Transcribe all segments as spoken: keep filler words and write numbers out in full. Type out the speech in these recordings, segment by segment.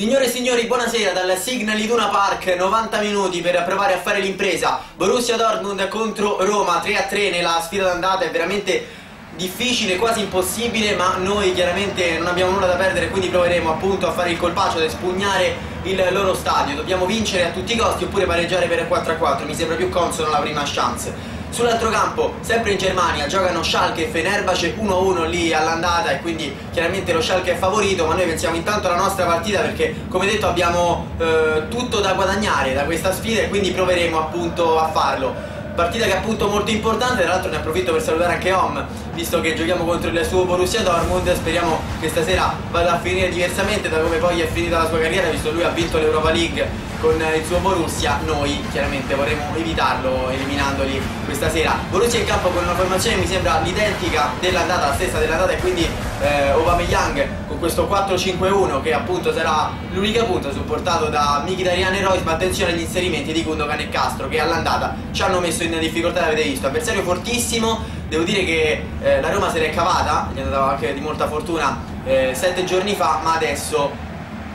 Signore e signori, buonasera dal Signal Iduna Park, novanta minuti per provare a fare l'impresa. Borussia Dortmund contro Roma, tre a tre nella sfida d'andata, è veramente difficile, quasi impossibile, ma noi chiaramente non abbiamo nulla da perdere, quindi proveremo appunto a fare il colpaccio ad espugnare il loro stadio. Dobbiamo vincere a tutti i costi oppure pareggiare per quattro a quattro, mi sembra più consono la prima chance. Sull'altro campo, sempre in Germania, giocano Schalke e Fenerbahce, uno a uno lì all'andata e quindi chiaramente lo Schalke è favorito, ma noi pensiamo intanto alla nostra partita perché, come detto, abbiamo eh, tutto da guadagnare da questa sfida e quindi proveremo appunto a farlo. Partita che è appunto molto importante, tra l'altro ne approfitto per salutare anche Hom, visto che giochiamo contro il suo Borussia Dortmund. Speriamo che stasera vada a finire diversamente da come poi è finita la sua carriera, visto che lui ha vinto l'Europa League con il suo Borussia. Noi chiaramente vorremmo evitarlo eliminandoli questa sera. Borussia in campo con una formazione mi sembra l'identica dell'andata, la stessa dell'andata, e quindi eh, Aubameyang con questo quattro cinque uno che appunto sarà l'unica punta, supportato da Mkhitaryan e Reus, ma attenzione agli inserimenti di Gündoğan e Castro che all'andata ci hanno messo in in difficoltà, l'avete visto, avversario fortissimo. Devo dire che eh, la Roma se l'è cavata, gli è andata anche di molta fortuna eh, sette giorni fa, ma adesso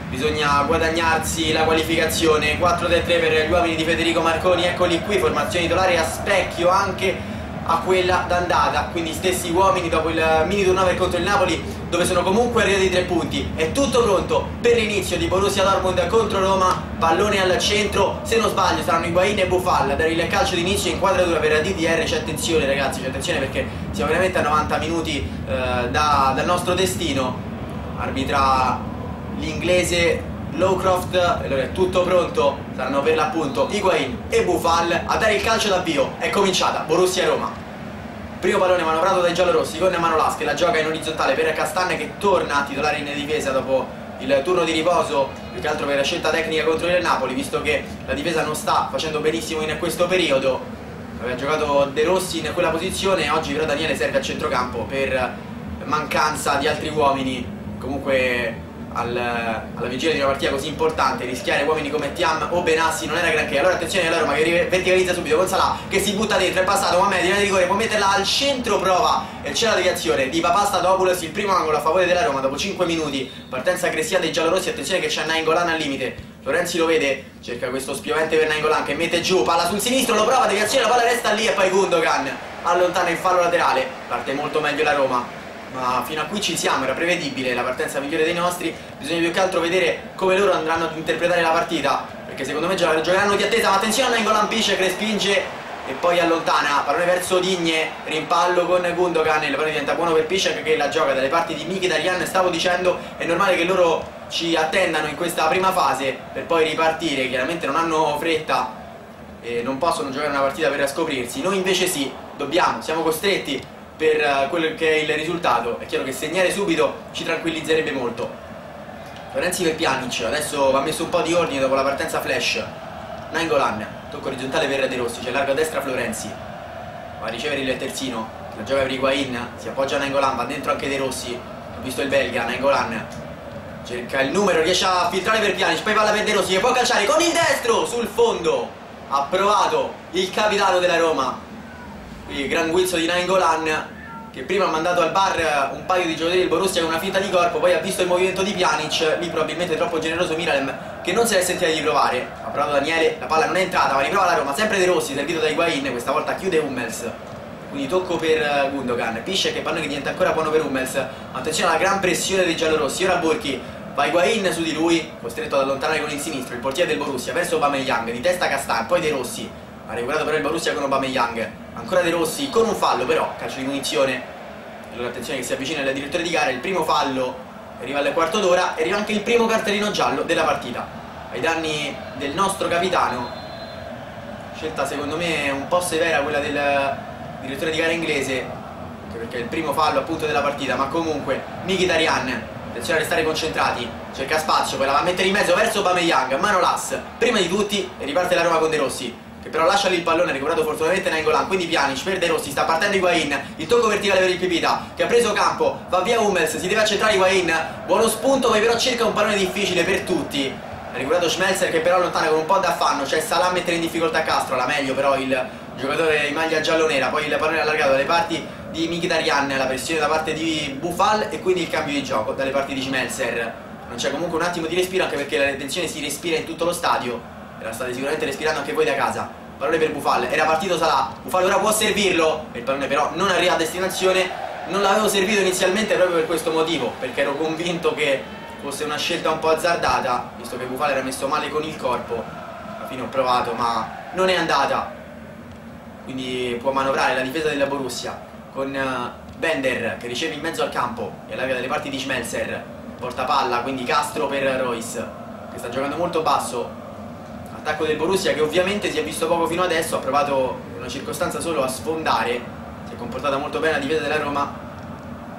bisogna guadagnarsi la qualificazione. Quattro tre tre per gli uomini di Federico Marconi, eccoli qui, formazione titolare a specchio anche a quella d'andata, quindi stessi uomini dopo il mini turnover contro il Napoli, dove sono comunque arrivati tre punti. È tutto pronto per l'inizio di Borussia Dortmund contro Roma, pallone al centro, se non sbaglio saranno Higuain e Boufal a dare il calcio d'inizio, inquadratura per la D D R. C'è attenzione ragazzi, c'è attenzione perché siamo veramente a novanta minuti eh, da, dal nostro destino. Arbitra l'inglese Lowcroft, allora è tutto pronto, saranno per l'appunto Higuain e Boufal a dare il calcio d'avvio. È cominciata Borussia-Roma. Primo pallone manovrato dai giallorossi con Manolas che la gioca in orizzontale per Castan che torna a titolare in difesa dopo il turno di riposo, più che altro per la scelta tecnica contro il Napoli, visto che la difesa non sta facendo benissimo in questo periodo. Aveva giocato De Rossi in quella posizione, oggi però Daniele serve a centrocampo per mancanza di altri uomini. Comunque al, alla vigilia di una partita così importante rischiare uomini come Tiam o Benassi non era granché. Allora attenzione alla Roma che verticalizza subito con Salah che si butta dentro, è passato, ma media di rigore, può metterla al centro, prova, e c'è la deviazione di Papastathopoulos, il primo angolo a favore della Roma dopo cinque minuti. Partenza aggressiva dei giallorossi, attenzione che c'è Nainggolan al limite, Florenzi lo vede, cerca questo spiovente per Nainggolan che mette giù, palla sul sinistro, lo prova, deviazione, la palla resta lì e poi Gündoğan allontana il fallo laterale. Parte molto meglio la Roma, ma fino a qui ci siamo, era prevedibile la partenza migliore dei nostri. Bisogna più che altro vedere come loro andranno ad interpretare la partita, perché secondo me giocheranno di attesa, ma attenzione a Nainggolan, Piszczek che respinge e poi allontana, pallone verso Digne, rimpallo con Gündoğan, il pallone diventa buono per Piszczek che la gioca dalle parti di Mkhitaryan. Stavo dicendo, è normale che loro ci attendano in questa prima fase per poi ripartire, chiaramente non hanno fretta e non possono giocare una partita per scoprirsi. Noi invece sì, dobbiamo, siamo costretti per quello che è il risultato. È chiaro che segnare subito ci tranquillizzerebbe molto. Florenzi per Pjanic, adesso va messo un po' di ordine dopo la partenza flash. Nainggolan, tocco orizzontale per De Rossi, c'è largo a destra Florenzi, va a ricevere il terzino, la gioca per Higuain, si appoggia a Nainggolan, va dentro anche De Rossi, ho visto il belga. Nainggolan cerca il numero, riesce a filtrare per Pjanic, poi palla per De Rossi che può calciare con il destro sul fondo. Ha provato il capitano della Roma, il gran guizzo di Nainggolan, che prima ha mandato al bar un paio di giocatori del Borussia con una finta di corpo, poi ha visto il movimento di Pjanic, lì probabilmente troppo generoso Miralem che non se l'è sentita di provare. Ha provato Daniele, la palla non è entrata, ma riprova la Roma, sempre De Rossi servito da Higuain, questa volta chiude Hummels, quindi tocco per Gündoğan. Piszczek che pallone che diventa ancora buono per Hummels, attenzione alla gran pressione dei giallorossi, ora Bürki, va Higuain su di lui, costretto ad allontanare con il sinistro il portiere del Borussia verso Aubameyang, di testa Castan, poi De Rossi, ha recuperato però il Borussia con Aubameyang, ancora De Rossi con un fallo però, calcio di punizione. Allora attenzione che si avvicina il direttore di gara, il primo fallo, arriva al quarto d'ora e arriva anche il primo cartellino giallo della partita ai danni del nostro capitano. Scelta secondo me un po' severa quella del direttore di gara inglese, anche perché è il primo fallo appunto della partita, ma comunque Mkhitaryan, attenzione a restare concentrati, cerca spazio, poi la va a mettere in mezzo verso Aubameyang, Manolas prima di tutti e riparte la Roma con De Rossi che però lascia lì il pallone, recuperato fortunatamente Nainggolan, quindi Pjanic per De Rossi, sta partendo Higuain, il tocco verticale per il Pipita che ha preso campo, va via Hummels, si deve accentrare Higuain, buono spunto che però cerca un pallone difficile per tutti, ha recuperato Schmelzer che però allontana con un po' d'affanno, c'è cioè Salah a mettere in difficoltà Castro, la meglio però il giocatore in maglia giallonera, poi il pallone allargato dalle parti di Mkhitaryan, la pressione da parte di Boufal e quindi il cambio di gioco dalle parti di Schmelzer. non c'è comunque un attimo di respiro, anche perché la tensione si respira in tutto lo stadio e la state sicuramente respirando anche voi da casa. Pallone per Boufal, era partito Salah, Boufal ora può servirlo, il pallone però non arriva a destinazione. Non l'avevo servito inizialmente proprio per questo motivo, perché ero convinto che fosse una scelta un po' azzardata, visto che Boufal era messo male con il corpo. Alla fine ho provato ma non è andata, quindi può manovrare la difesa della Borussia con Bender che riceve in mezzo al campo e alla via delle parti di Schmelzer, portapalla quindi Castro per Reus che sta giocando molto basso. Attacco del Borussia che ovviamente si è visto poco fino adesso, ha provato in una circostanza solo a sfondare, si è comportata molto bene la difesa della Roma,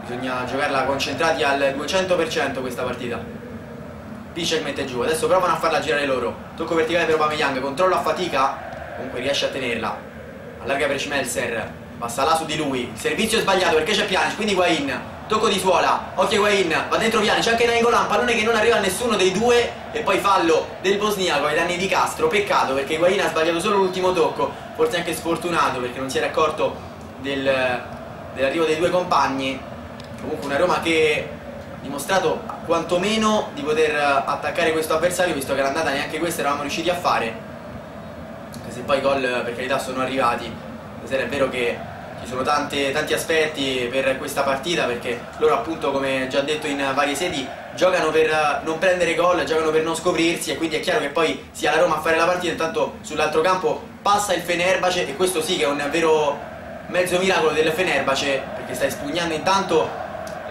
bisogna giocarla concentrati al duecento per cento questa partita. Piszczek mette giù, adesso provano a farla girare loro, tocco verticale per Aubameyang, controllo a fatica, comunque riesce a tenerla, allarga per Schmelzer, passa là su di lui, il servizio è sbagliato perché c'è Pjanic, quindi Higuain, tocco di suola, occhio Higuain, va dentro Pjanic, anche Nainggolan, pallone che non arriva a nessuno dei due e poi fallo del bosniaco ai danni di Castro, peccato perché Higuain ha sbagliato solo l'ultimo tocco, forse anche sfortunato perché non si era accorto del, dell'arrivo dei due compagni. Comunque una Roma che ha dimostrato quantomeno di poter attaccare questo avversario, visto che l'andata neanche questa eravamo riusciti a fare, anche se poi i gol per carità sono arrivati. Stasera è vero che ci sono tante, tanti aspetti per questa partita, perché loro appunto, come già detto in varie sedi, giocano per non prendere gol, giocano per non scoprirsi e quindi è chiaro che poi sia la Roma a fare la partita. Intanto sull'altro campo passa il Fenerbahce e questo sì che è un vero mezzo miracolo del Fenerbahce, perché sta espugnando intanto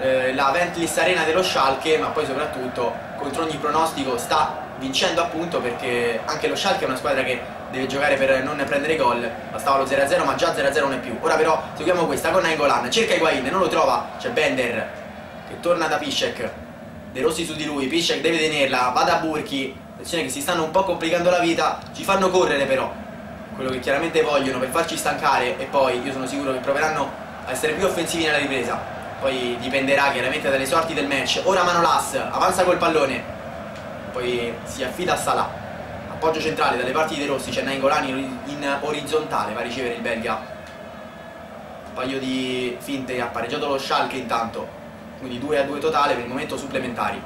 eh, la Ventlis Arena dello Schalke, ma poi soprattutto contro ogni pronostico sta vincendo appunto perché anche lo Schalke è una squadra che deve giocare per non prendere gol, bastava lo zero a zero ma già zero a zero non è più. Ora però seguiamo questa con Nainggolan, cerca Higuain, non lo trova, c'è Bender che torna da Piszczek, De Rossi su di lui, Piszczek deve tenerla, va da Bürki, attenzione che si stanno un po' complicando la vita, ci fanno correre però, quello che chiaramente vogliono per farci stancare e poi io sono sicuro che proveranno a essere più offensivi nella ripresa, poi dipenderà chiaramente dalle sorti del match. Ora Manolas avanza col pallone, poi si affida a Salah, appoggio centrale dalle parti dei Rossi, c'è Nainggolan in orizzontale, va a ricevere il belga, un paio di finte, ha pareggiato lo Schalke intanto, quindi due a due totale per il momento supplementari.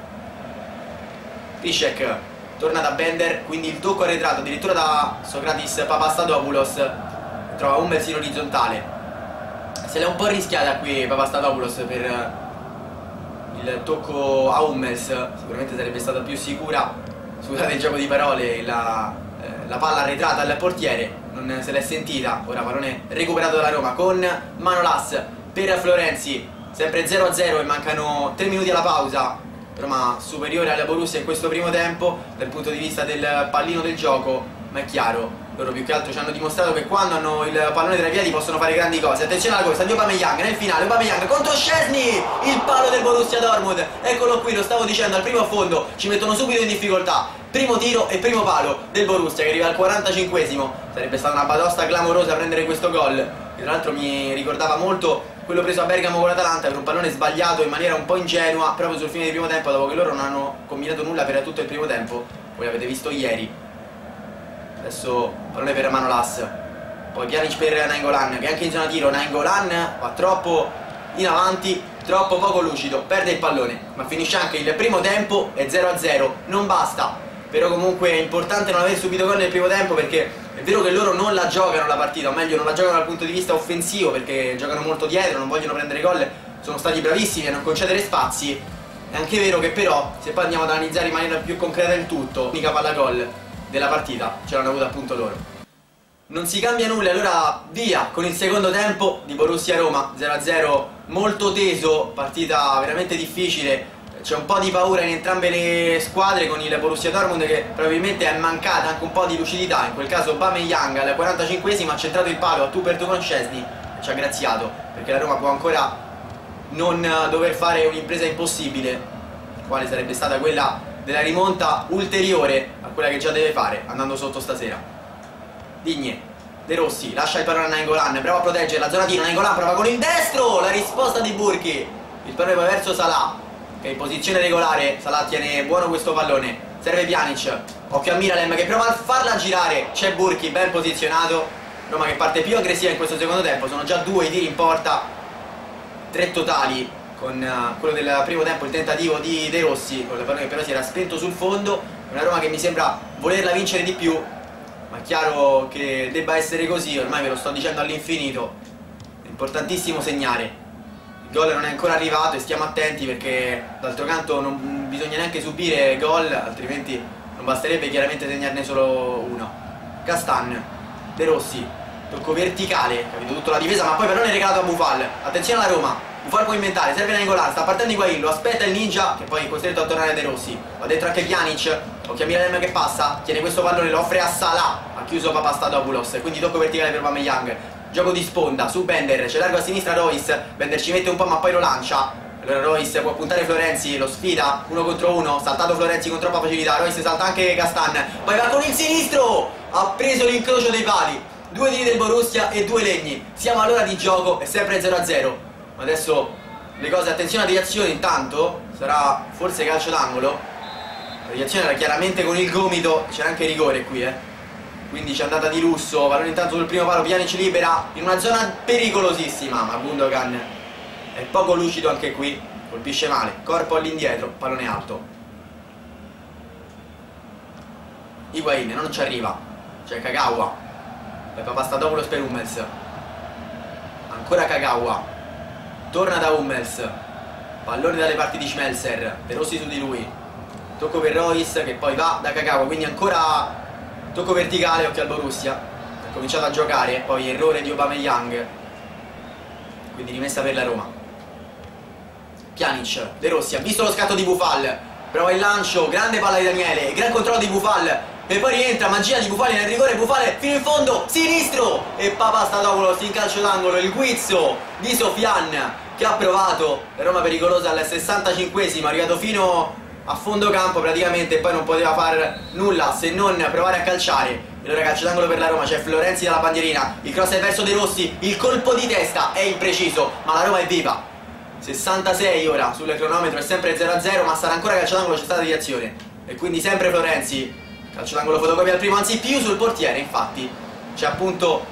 Piszczek torna da Bender, quindi il tocco arretrato addirittura da Socratis Papastathopoulos, trova Hummels in orizzontale, se l'è un po' rischiata qui Papastathopoulos per il tocco a Hummels, sicuramente sarebbe stata più sicura. Scusate il gioco di parole, la, eh, la palla arretrata al portiere, non se l'è sentita. Ora pallone recuperato dalla Roma con Manolas per Florenzi, sempre zero a zero e mancano tre minuti alla pausa. Roma superiore alla Borussia in questo primo tempo dal punto di vista del pallino del gioco, ma è chiaro, loro più che altro ci hanno dimostrato che quando hanno il pallone tra i piedi possono fare grandi cose. Attenzione alla corsa di Aubameyang nel finale, Aubameyang contro Szczesny, il palo del Borussia Dortmund, eccolo qui, lo stavo dicendo, al primo fondo ci mettono subito in difficoltà, primo tiro e primo palo del Borussia che arriva al quarantacinquesimo. Sarebbe stata una batosta clamorosa prendere questo gol, che tra l'altro mi ricordava molto quello preso a Bergamo con l'Atalanta per un pallone sbagliato in maniera un po' ingenua proprio sul fine del primo tempo, dopo che loro non hanno combinato nulla per tutto il primo tempo, voi l'avete visto ieri. Adesso pallone per Manolas, poi Pjanic per Nainggolan che anche in zona tiro, Nainggolan va troppo in avanti, troppo poco lucido, perde il pallone, ma finisce anche il primo tempo e zero a zero, non basta, però comunque è importante non aver subito gol nel primo tempo, perché è vero che loro non la giocano la partita, o meglio non la giocano dal punto di vista offensivo perché giocano molto dietro, non vogliono prendere gol, sono stati bravissimi a non concedere spazi, è anche vero che però se poi andiamo ad analizzare in maniera più concreta il tutto, mica palla gol della partita ce l'hanno avuta appunto loro. Non si cambia nulla, allora via con il secondo tempo di Borussia-Roma, zero a zero molto teso, partita veramente difficile, c'è un po' di paura in entrambe le squadre, con il Borussia Dortmund che probabilmente è mancata anche un po' di lucidità, in quel caso Aubameyang al quarantacinquesimo ha centrato il palo a tu per tu con Szczesny e ci ha graziato, perché la Roma può ancora non dover fare un'impresa impossibile, quale sarebbe stata quella della rimonta ulteriore a quella che già deve fare andando sotto stasera. Digne, De Rossi lascia il pallone a Nainggolan, prova a proteggere la zona tiro, Nainggolan prova con il destro, la risposta di Bürki, il pallone va verso Salah che è in posizione regolare, Salah tiene buono questo pallone, serve Pjanic, occhio a Miralem che prova a farla girare, c'è Bürki ben posizionato, Roma che parte più aggressiva in questo secondo tempo, sono già due i tiri in porta, tre totali con uh, quello del primo tempo, il tentativo di De Rossi, con la palla che però si era spento sul fondo. Una Roma che mi sembra volerla vincere di più, ma è chiaro che debba essere così, ormai ve lo sto dicendo all'infinito. È importantissimo segnare. Il gol non è ancora arrivato e stiamo attenti, perché d'altro canto non bisogna neanche subire gol, altrimenti non basterebbe chiaramente segnarne solo uno. Castan, De Rossi, tocco verticale, capito tutta la difesa, ma poi però ne è regalato a Boufal. Attenzione alla Roma, Boufal può inventare, serve Nainggolan, sta partendo Higuain, lo aspetta il ninja che poi è costretto a tornare a De Rossi. Va dentro anche Pjanic, occhio a Milan che passa, tiene questo pallone, lo offre a Salah, ha chiuso Papastathopoulos, quindi tocco verticale per Aubameyang. Gioco di sponda su Bender, c'è largo a sinistra Reus, Bender ci mette un po' ma poi lo lancia. Allora Reus può puntare Florenzi, lo sfida, uno contro uno, saltato Florenzi con troppa facilità, Reus salta anche Castan, poi va con il sinistro, ha preso l'incrocio dei pali, due tiri del Borussia e due legni. Siamo all'ora di gioco, è sempre zero a zero, ma adesso le cose, attenzione alla deviazione, intanto sarà forse calcio d'angolo, la deviazione era chiaramente con il gomito, c'era anche rigore qui eh. Quindi c'è andata di lusso, pallone intanto sul primo palo, Pjanic libera in una zona pericolosissima, ma Gündoğan è poco lucido anche qui, colpisce male, corpo all'indietro, pallone alto. Higuain non ci arriva, c'è Kagawa, poi Papastathopoulos per Hummels, ancora Kagawa, torna da Hummels, pallone dalle parti di Schmelzer, De Rossi su di lui, tocco per Reus che poi va da Kagawa, quindi ancora... tocco verticale, occhio al Borussia, ha cominciato a giocare, poi errore di Aubameyang, quindi rimessa per la Roma. Pjanic, De Rossi, ha visto lo scatto di Boufal, prova il lancio, grande palla di Daniele, gran controllo di Boufal e poi rientra, magia di Boufal nel rigore, Boufal fino in fondo, sinistro e Papastathopoulos in calcio d'angolo, il guizzo di Sofian che ha provato, la Roma pericolosa al sessantacinquesimo, arrivato fino a fondo campo praticamente, poi non poteva far nulla se non provare a calciare. Allora calcio d'angolo per la Roma, c'è Florenzi dalla bandierina, il cross è verso De Rossi, il colpo di testa è impreciso, ma la Roma è viva. sessantasei ora sul cronometro, è sempre zero a zero, ma sarà ancora calcio d'angolo, c'è stata di azione e quindi sempre Florenzi, calcio d'angolo fotocopia al primo, anzi più sul portiere, infatti c'è appunto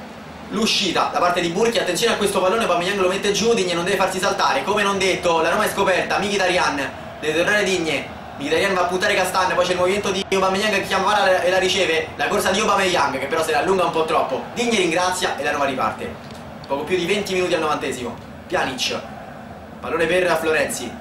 l'uscita da parte di Bürki, attenzione a questo pallone, Aubameyang lo mette giù, Digne non deve farsi saltare, come non detto, la Roma è scoperta, Mkhitaryan deve tornare Digne. Mkhitaryan va a puntare Castan, poi c'è il movimento di Aubameyang che chiama palla e la riceve, la corsa di Aubameyang che però se la allunga un po' troppo, Digne ringrazia e la Roma riparte. Poco più di venti minuti al novantesimo. Pjanic, pallone per Florenzi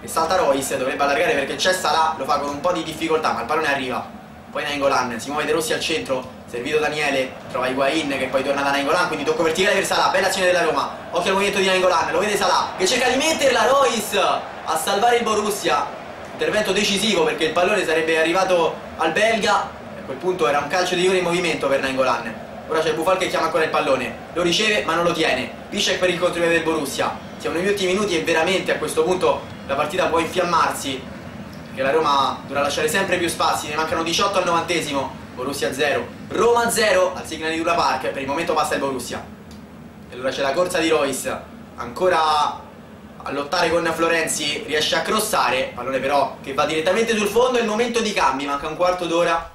e salta Reus, dovrebbe allargare perché c'è Salah, lo fa con un po' di difficoltà ma il pallone arriva. Poi Nainggolan, si muove De Rossi al centro, servito Daniele, trova Higuain che poi torna da Nainggolan, quindi tocco verticale per Salah, bella azione della Roma, occhio al movimento di Nainggolan, lo vede Salah che cerca di metterla, Reus a salvare il Borussia. Intervento decisivo perché il pallone sarebbe arrivato al belga, a quel punto era un calcio di rigore in movimento per Nainggolan. Ora c'è Boufal che chiama ancora il pallone, lo riceve ma non lo tiene, Piszczek per il contropiede del Borussia. Siamo negli ultimi minuti e veramente a questo punto la partita può infiammarsi, perché la Roma dovrà lasciare sempre più spazi, ne mancano diciotto al novantesimo, Borussia zero, Roma zero al Signal Iduna Park, per il momento passa il Borussia. E allora c'è la corsa di Reus, ancora a lottare con Florenzi, riesce a crossare, pallone però che va direttamente sul fondo, è il momento di cambi, manca un quarto d'ora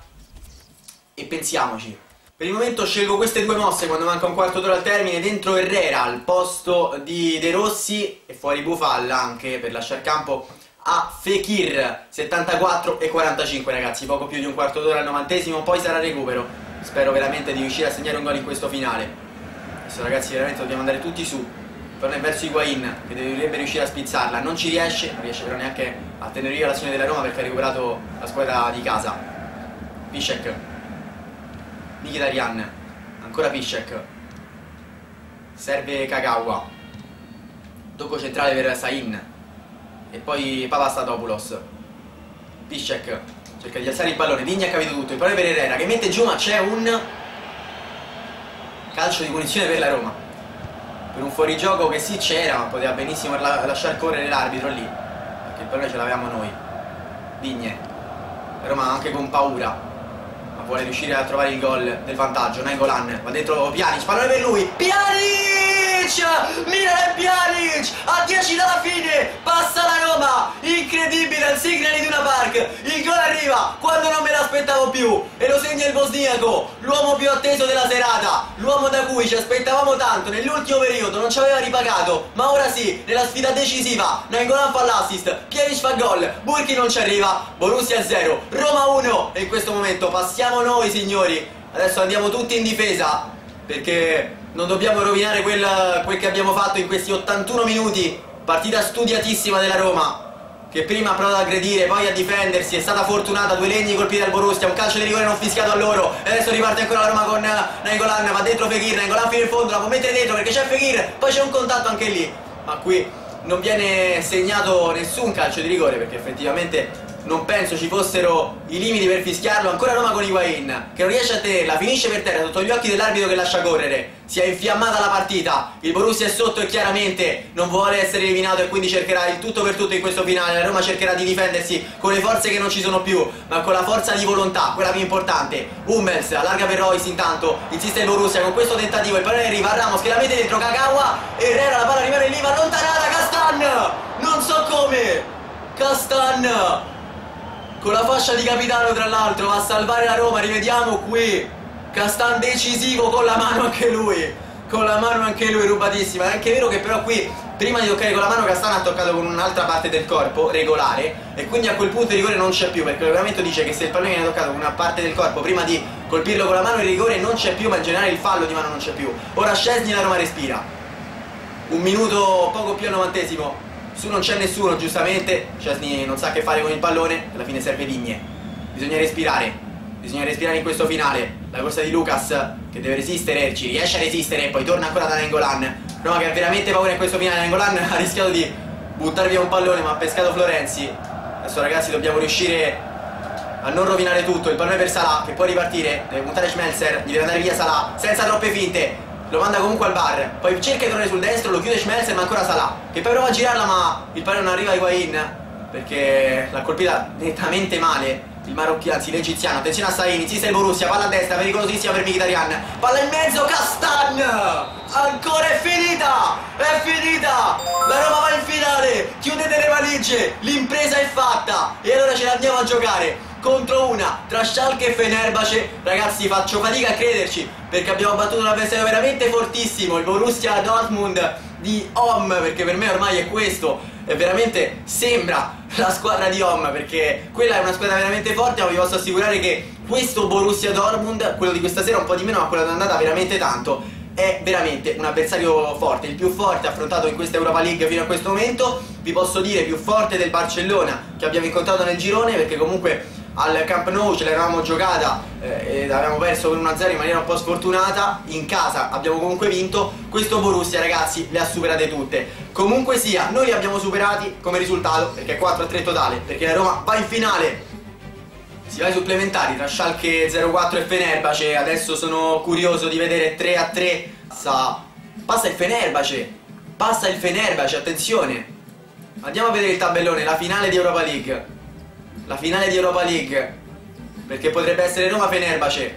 e pensiamoci. Per il momento scelgo queste due mosse quando manca un quarto d'ora al termine, dentro Herrera al posto di De Rossi e fuori Boufal anche per lasciare campo a Fekir, settantaquattro e quarantacinque ragazzi, poco più di un quarto d'ora al novantesimo, poi sarà recupero, spero veramente di riuscire a segnare un gol in questo finale. Adesso ragazzi veramente dobbiamo andare tutti su. Torna verso Higuain che dovrebbe riuscire a spizzarla, non ci riesce, non riesce però neanche a tenere viva l'azione della Roma perché ha recuperato la squadra di casa. Piszczek, Mkhitaryan, ancora Piszczek, serve Kagawa, tocco centrale per Sahin e poi Papastathopoulos. Piszczek cerca di alzare il pallone, Digne ha capito tutto, il pallone per Herrera che mette giù ma c'è un calcio di punizione per la Roma, per un fuorigioco che sì c'era, ma poteva benissimo lasciar correre l'arbitro lì, perché il pallone ce l'avevamo noi. Digne, la Roma anche con paura, ma vuole riuscire a trovare il gol del vantaggio. Nainggolan va dentro Pjanic, pallone per lui, Pjanic! Pjanic! Miralem Pjanic! A dieci dalla fine! Passa la Roma! Incredibile al Signal Iduna Park! Il gol arriva quando non me l'aspettavo più! E lo segna il bosniaco! L'uomo più atteso della serata! L'uomo da cui ci aspettavamo tanto nell'ultimo periodo! Non ci aveva ripagato! Ma ora sì! Nella sfida decisiva! Nainggolan fa l'assist! Pjanic fa gol! Bürki non ci arriva! Borussia zero! Roma uno! E in questo momento passiamo noi, signori! Adesso andiamo tutti in difesa! Perché non dobbiamo rovinare quel, quel che abbiamo fatto in questi ottantuno minuti. Partita studiatissima della Roma, che prima ha provato ad aggredire, poi a difendersi. È stata fortunata, due legni colpiti dal Borussia, un calcio di rigore non fischiato a loro. E adesso riparte ancora la Roma con Nainggolan, va dentro Fekir, Nainggolan fino in fondo, la può mettere dentro perché c'è Fekir. Poi c'è un contatto anche lì, ma qui non viene segnato nessun calcio di rigore, perché effettivamente non penso ci fossero i limiti per fischiarlo. Ancora Roma con Higuain, che non riesce a tenerla, finisce per terra sotto gli occhi dell'arbitro che lascia correre. Si è infiammata la partita, il Borussia è sotto e chiaramente non vuole essere eliminato e quindi cercherà il tutto per tutto in questo finale. La Roma cercherà di difendersi con le forze che non ci sono più, ma con la forza di volontà, quella più importante. Hummels allarga per Reus, intanto insiste il Borussia con questo tentativo, il pallone arriva a Ramos che la mette dentro Kagawa, e Herrera la palla rimane lì, ma allontanata. Castan, non so come, Castan con la fascia di capitano tra l'altro va a salvare la Roma. Rivediamo qui Castan decisivo con la mano anche lui, con la mano anche lui rubatissima. È anche vero che però qui prima di toccare con la mano Castan ha toccato con un'altra parte del corpo regolare, e quindi a quel punto il rigore non c'è più, perché il regolamento dice che se il pallone viene toccato con una parte del corpo prima di colpirlo con la mano il rigore non c'è più, ma in generale il fallo di mano non c'è più. Ora Szczesny, la Roma respira. Un minuto poco più al novantesimo. Su non c'è nessuno, giustamente. Szczesny non sa che fare con il pallone, alla fine serve Digne. Bisogna respirare, bisogna respirare in questo finale. La corsa di Lucas che deve resistere, ci riesce a resistere e poi torna ancora da Nainggolan. Roma che ha veramente paura in questo finale. Nainggolan ha rischiato di buttare via un pallone ma ha pescato Florenzi. Adesso ragazzi dobbiamo riuscire a non rovinare tutto. Il pallone per Salah che può ripartire, deve puntare Schmelzer, gli deve andare via Salah senza troppe finte. Lo manda comunque al bar, poi cerca di tornare sul destro, lo chiude Schmelzer ma ancora Salah, che poi prova a girarla ma il pallone non arriva a Higuain perché l'ha colpita nettamente male il marocchino, anzi l'egiziano. Attenzione a Saini, insiste il Borussia, palla a destra, pericolosissima per Mkhitaryan, palla in mezzo, Castan! Ancora è finita, è finita! La Roma va in finale, chiudete le valigie, l'impresa è fatta e allora ce la andiamo a giocare. Contro una tra Schalke e Fenerbahce, ragazzi faccio fatica a crederci perché abbiamo battuto un avversario veramente fortissimo, il Borussia Dortmund di Om, perché per me ormai è questo, è veramente sembra la squadra di Om, perché quella è una squadra veramente forte, ma vi posso assicurare che questo Borussia Dortmund, quello di questa sera un po' di meno ma quello d'andata veramente tanto, è veramente un avversario forte, il più forte affrontato in questa Europa League fino a questo momento, vi posso dire più forte del Barcellona che abbiamo incontrato nel girone, perché comunque al Camp Nou ce l'avevamo giocata eh, ed avevamo perso per uno a zero in maniera un po' sfortunata. In casa abbiamo comunque vinto. Questo Borussia ragazzi le ha superate tutte. Comunque sia, noi li abbiamo superati come risultato, perché è quattro a tre totale, perché la Roma va in finale. Si va ai supplementari tra Schalke zero quattro e Fenerbahce. Adesso sono curioso di vedere tre a tre. Passa, passa il Fenerbahce. Passa il Fenerbahce, attenzione. Andiamo a vedere il tabellone, la finale di Europa League. La finale di Europa League, perché potrebbe essere Roma-Fenerbahce.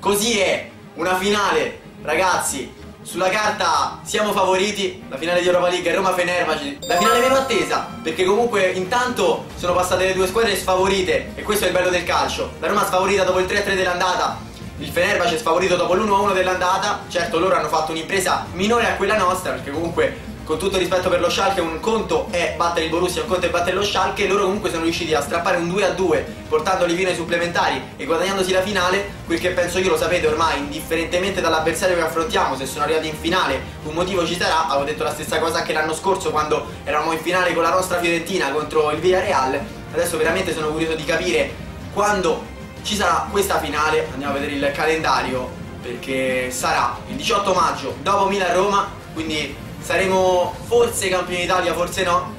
Così è, una finale, ragazzi. Sulla carta siamo favoriti. La finale di Europa League è Roma-Fenerbahce, la finale meno attesa, perché comunque intanto sono passate le due squadre sfavorite, e questo è il bello del calcio. La Roma sfavorita dopo il tre a tre dell'andata, il Fenerbahce sfavorito dopo l'uno a uno dell'andata. Certo loro hanno fatto un'impresa minore a quella nostra, perché comunque con tutto rispetto per lo Schalke, un conto è battere il Borussia, un conto è battere lo Schalke. Loro comunque sono riusciti a strappare un due a due, portandoli fino ai supplementari e guadagnandosi la finale. Quel che penso io lo sapete ormai, indifferentemente dall'avversario che affrontiamo, se sono arrivati in finale un motivo ci sarà. Avevo detto la stessa cosa anche l'anno scorso quando eravamo in finale con la nostra Fiorentina contro il Villarreal. Adesso veramente sono curioso di capire quando ci sarà questa finale. Andiamo a vedere il calendario, perché sarà il diciotto maggio dopo Milan-Roma, quindi saremo forse campioni d'Italia, forse no.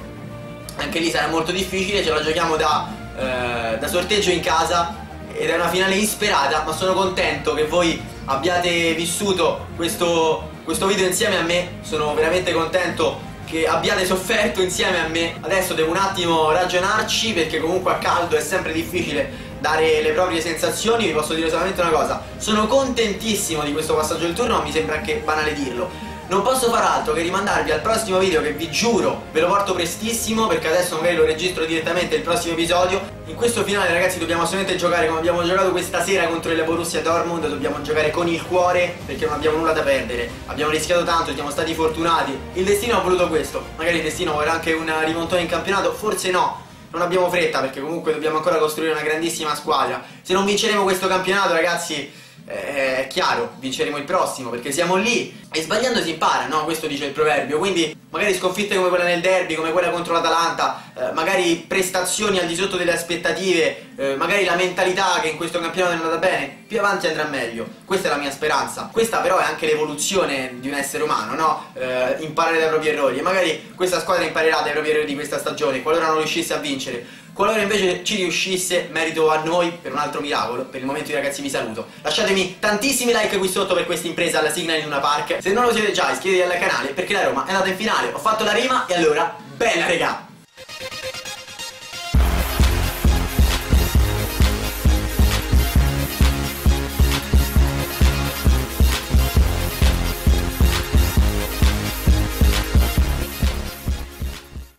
Anche lì sarà molto difficile, ce la giochiamo da, eh, da sorteggio in casa. Ed è una finale insperata, ma sono contento che voi abbiate vissuto questo, questo video insieme a me. Sono veramente contento che abbiate sofferto insieme a me. Adesso devo un attimo ragionarci, perché comunque a caldo è sempre difficile dare le proprie sensazioni. Vi posso dire solamente una cosa: sono contentissimo di questo passaggio del turno, ma mi sembra anche banale dirlo. non posso far altro che rimandarvi al prossimo video, che vi giuro ve lo porto prestissimo, perché adesso magari lo registro direttamente il prossimo episodio. In questo finale, ragazzi, dobbiamo assolutamente giocare come abbiamo giocato questa sera contro il Borussia Dortmund. Dobbiamo giocare con il cuore, perché non abbiamo nulla da perdere. Abbiamo rischiato tanto, siamo stati fortunati, il destino ha voluto questo. Magari il destino vorrà anche un rimontone in campionato, forse no. Non abbiamo fretta, perché comunque dobbiamo ancora costruire una grandissima squadra. Se non vinceremo questo campionato, ragazzi, eh, è chiaro, vinceremo il prossimo, perché siamo lì. E sbagliando si impara, no? Questo dice il proverbio. Quindi magari sconfitte come quella nel derby, come quella contro l'Atalanta, eh, magari prestazioni al di sotto delle aspettative, eh, magari la mentalità che in questo campionato è andata bene, più avanti andrà meglio. Questa è la mia speranza. Questa però è anche l'evoluzione di un essere umano, no? Eh, imparare dai propri errori. E magari questa squadra imparerà dai propri errori di questa stagione, qualora non riuscisse a vincere. Qualora invece ci riuscisse, merito a noi per un altro miracolo. Per il momento io, ragazzi, vi saluto. Lasciatemi tantissimi like qui sotto per questa impresa alla Signal Iduna Park. Se non lo siete già, iscrivetevi al canale, perché la Roma è andata in finale. Ho fatto la rima e allora, bella regà!